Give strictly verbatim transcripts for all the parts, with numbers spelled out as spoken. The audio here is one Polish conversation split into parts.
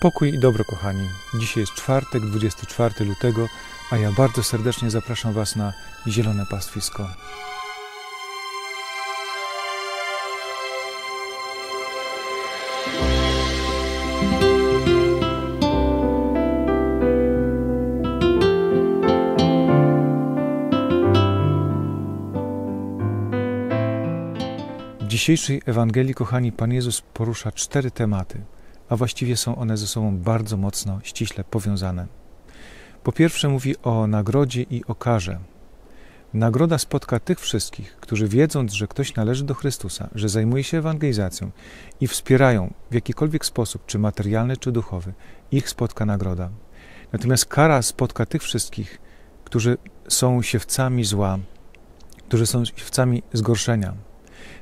Pokój i dobro, kochani. Dzisiaj jest czwartek, dwudziestego czwartego lutego, a ja bardzo serdecznie zapraszam Was na Zielone Pastwisko. W dzisiejszej Ewangelii, kochani, Pan Jezus porusza cztery tematy, a właściwie są one ze sobą bardzo mocno, ściśle powiązane. Po pierwsze mówi o nagrodzie i o karze. Nagroda spotka tych wszystkich, którzy wiedząc, że ktoś należy do Chrystusa, że zajmuje się ewangelizacją i wspierają w jakikolwiek sposób, czy materialny, czy duchowy, ich spotka nagroda. Natomiast kara spotka tych wszystkich, którzy są siewcami zła, którzy są siewcami zgorszenia.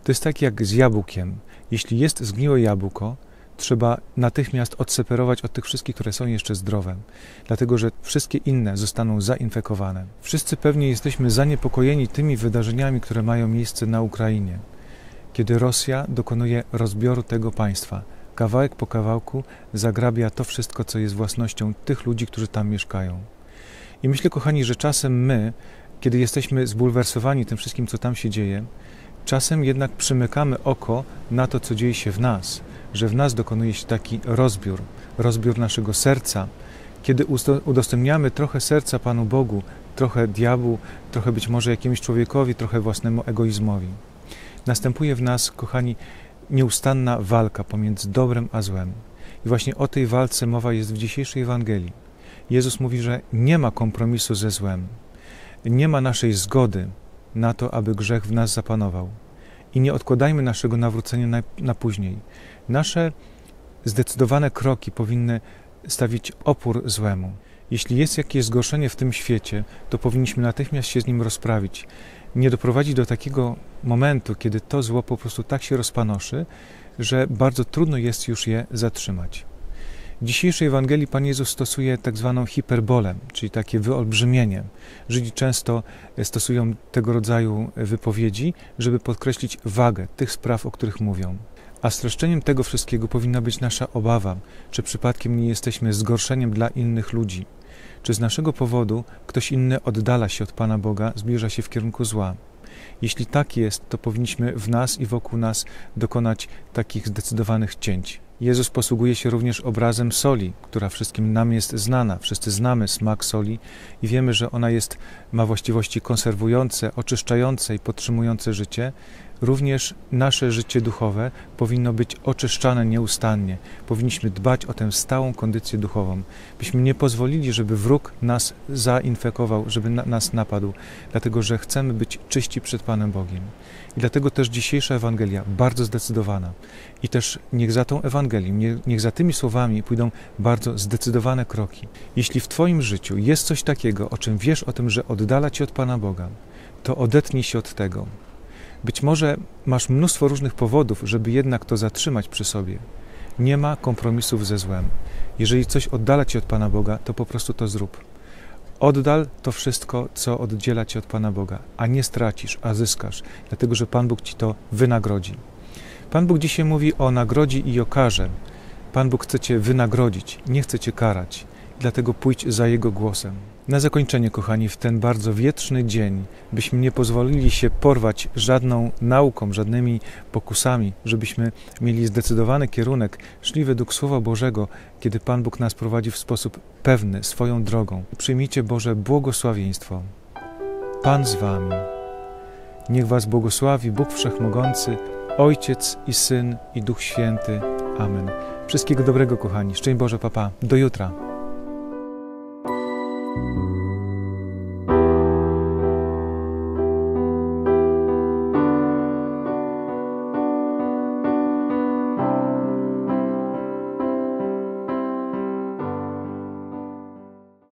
To jest tak jak z jabłkiem. Jeśli jest zgniłe jabłko, trzeba natychmiast odseparować od tych wszystkich, które są jeszcze zdrowe, dlatego że wszystkie inne zostaną zainfekowane. Wszyscy pewnie jesteśmy zaniepokojeni tymi wydarzeniami, które mają miejsce na Ukrainie, kiedy Rosja dokonuje rozbioru tego państwa. Kawałek po kawałku zagrabia to wszystko, co jest własnością tych ludzi, którzy tam mieszkają. I myślę, kochani, że czasem my, kiedy jesteśmy zbulwersowani tym wszystkim, co tam się dzieje, czasem jednak przymykamy oko na to, co dzieje się w nas, że w nas dokonuje się taki rozbiór, rozbiór naszego serca. Kiedy udostępniamy trochę serca Panu Bogu, trochę diabłu, trochę być może jakiemuś człowiekowi, trochę własnemu egoizmowi, następuje w nas, kochani, nieustanna walka pomiędzy dobrem a złem. I właśnie o tej walce mowa jest w dzisiejszej Ewangelii. Jezus mówi, że nie ma kompromisu ze złem, nie ma naszej zgody na to, aby grzech w nas zapanował. I nie odkładajmy naszego nawrócenia na, na później. Nasze zdecydowane kroki powinny stawić opór złemu. Jeśli jest jakieś zgorszenie w tym świecie, to powinniśmy natychmiast się z nim rozprawić. Nie doprowadzić do takiego momentu, kiedy to zło po prostu tak się rozpanoszy, że bardzo trudno jest już je zatrzymać. W dzisiejszej Ewangelii Pan Jezus stosuje tak zwaną hiperbolę, czyli takie wyolbrzymienie. Żydzi często stosują tego rodzaju wypowiedzi, żeby podkreślić wagę tych spraw, o których mówią. A streszczeniem tego wszystkiego powinna być nasza obawa, czy przypadkiem nie jesteśmy zgorszeniem dla innych ludzi, czy z naszego powodu ktoś inny oddala się od Pana Boga, zbliża się w kierunku zła. Jeśli tak jest, to powinniśmy w nas i wokół nas dokonać takich zdecydowanych cięć. Jezus posługuje się również obrazem soli, która wszystkim nam jest znana. Wszyscy znamy smak soli i wiemy, że ona jest, ma właściwości konserwujące, oczyszczające i podtrzymujące życie. Również nasze życie duchowe powinno być oczyszczane nieustannie. Powinniśmy dbać o tę stałą kondycję duchową, byśmy nie pozwolili, żeby wróg nas zainfekował, żeby na nas napadł, dlatego że chcemy być czyści przed Panem Bogiem. I dlatego też dzisiejsza Ewangelia bardzo zdecydowana. I też niech za tą Ewangelią, niech za tymi słowami pójdą bardzo zdecydowane kroki. Jeśli w Twoim życiu jest coś takiego, o czym wiesz o tym, że oddala Cię od Pana Boga, to odetnij się od tego. Być może masz mnóstwo różnych powodów, żeby jednak to zatrzymać przy sobie. Nie ma kompromisów ze złem. Jeżeli coś oddala Cię od Pana Boga, to po prostu to zrób. Oddal to wszystko, co oddziela Cię od Pana Boga, a nie stracisz, a zyskasz, dlatego że Pan Bóg Ci to wynagrodzi. Pan Bóg dzisiaj mówi o nagrodzie i o karze. Pan Bóg chce Cię wynagrodzić, nie chce Cię karać, dlatego pójdź za Jego głosem. Na zakończenie, kochani, w ten bardzo wietrzny dzień, byśmy nie pozwolili się porwać żadną nauką, żadnymi pokusami, żebyśmy mieli zdecydowany kierunek, szli według Słowa Bożego, kiedy Pan Bóg nas prowadzi w sposób pewny, swoją drogą. Przyjmijcie Boże błogosławieństwo. Pan z Wami. Niech Was błogosławi Bóg Wszechmogący, Ojciec i Syn i Duch Święty. Amen. Wszystkiego dobrego, kochani. Szczęść Boże, papa. Do jutra.